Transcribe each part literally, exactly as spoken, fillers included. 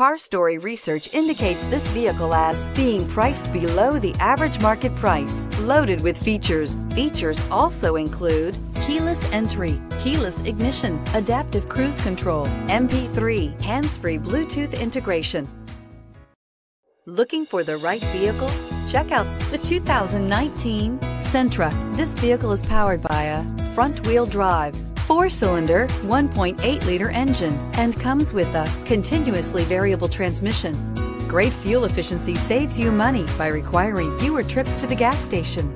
Car Story research indicates this vehicle as being priced below the average market price, loaded with features. Features also include keyless entry, keyless ignition, adaptive cruise control, M P three, hands-free Bluetooth integration. Looking for the right vehicle? Check out the two thousand nineteen Sentra. This vehicle is powered by a front-wheel drive, four-cylinder, one point eight liter engine, and comes with a continuously variable transmission. Great fuel efficiency saves you money by requiring fewer trips to the gas station.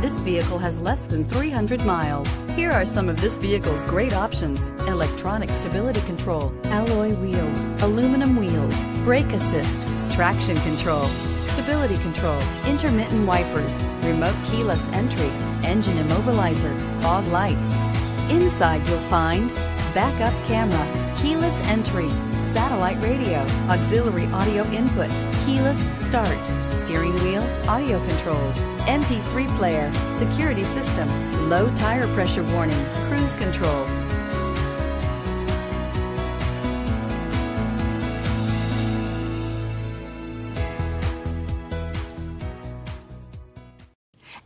This vehicle has less than three hundred miles. Here are some of this vehicle's great options: electronic stability control, alloy wheels, aluminum wheels, brake assist, traction control, stability control, intermittent wipers, remote keyless entry, engine immobilizer, fog lights. Inside you'll find backup camera, keyless entry, satellite radio, auxiliary audio input, keyless start, steering wheel audio controls, M P three player, security system, low tire pressure warning, cruise control.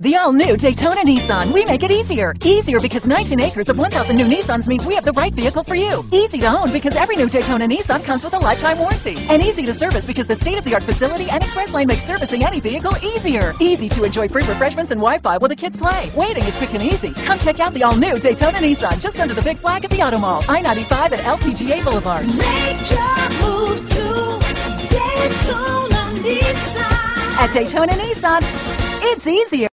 The all-new Daytona Nissan. We make it easier. Easier because nineteen acres of one thousand new Nissans means we have the right vehicle for you. Easy to own because every new Daytona Nissan comes with a lifetime warranty. And easy to service because the state-of-the-art facility and express lane makes servicing any vehicle easier. Easy to enjoy free refreshments and Wi-Fi while the kids play. Waiting is quick and easy. Come check out the all-new Daytona Nissan just under the big flag at the Auto Mall, I ninety-five and L P G A Boulevard. Make your move to Daytona Nissan. At Daytona Nissan, it's easier.